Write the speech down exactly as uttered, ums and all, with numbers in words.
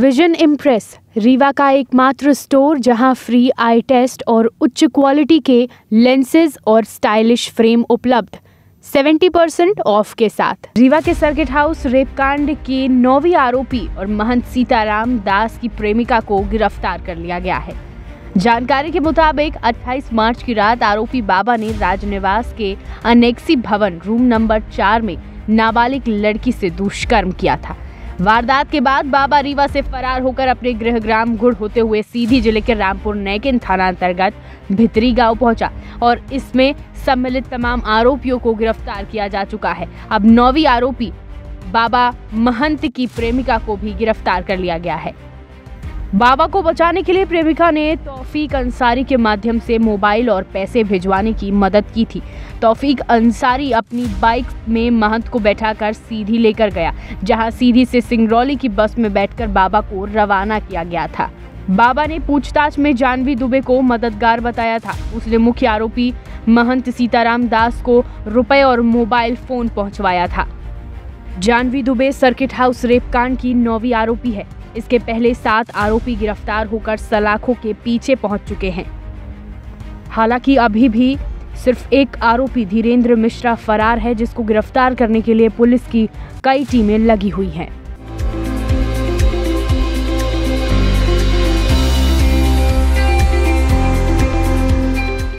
Vision impress Rewa का एकमात्र store जहां फ्री आई टेस्ट और उच्च क्वालिटी के लेंसेज और स्टाइलिश फ्रेम उपलब्ध सत्तर परसेंट ऑफ के साथ। रीवा के सर्किट हाउस रेपकांड के नौवीं आरोपी और महंत सीताराम दास की प्रेमिका को गिरफ्तार कर लिया गया है। जानकारी के मुताबिक अट्ठाईस मार्च की रात आरोपी बाबा ने राजनिवास के अनेक्सी भवन रूम नंबर चार में नाबालिग लड़की से दुष्कर्म किया था। वारदात के बाद बाबा रीवा से फरार होकर अपने गृहग्राम गुड़ होते हुए सीधी जिले के रामपुर नैकिन थाना अंतर्गत भितरी गांव पहुंचा और इसमें सम्मिलित तमाम आरोपियों को गिरफ्तार किया जा चुका है। अब नौवीं आरोपी बाबा महंत की प्रेमिका को भी गिरफ्तार कर लिया गया है। बाबा को बचाने के लिए प्रेमिका ने तौफीक अंसारी के माध्यम से मोबाइल और पैसे भिजवाने की मदद की थी। तौफीक अंसारी अपनी बाइक में महंत को बैठाकर सीधी लेकर गया, जहां सीधी से सिंगरौली की बस में बैठकर बाबा को रवाना किया गया था। बाबा ने पूछताछ में जान्हवी दुबे को मददगार बताया था। उसने मुख्य आरोपी महंत सीताराम दास को रुपए और मोबाइल फोन पहुँचवाया था। जान्हवी दुबे सर्किट हाउस रेपकांड की नौवीं आरोपी है। इसके पहले सात आरोपी गिरफ्तार होकर सलाखों के पीछे पहुंच चुके हैं। हालांकि अभी भी सिर्फ एक आरोपी धीरेंद्र मिश्रा फरार है, जिसको गिरफ्तार करने के लिए पुलिस की कई टीमें लगी हुई हैं।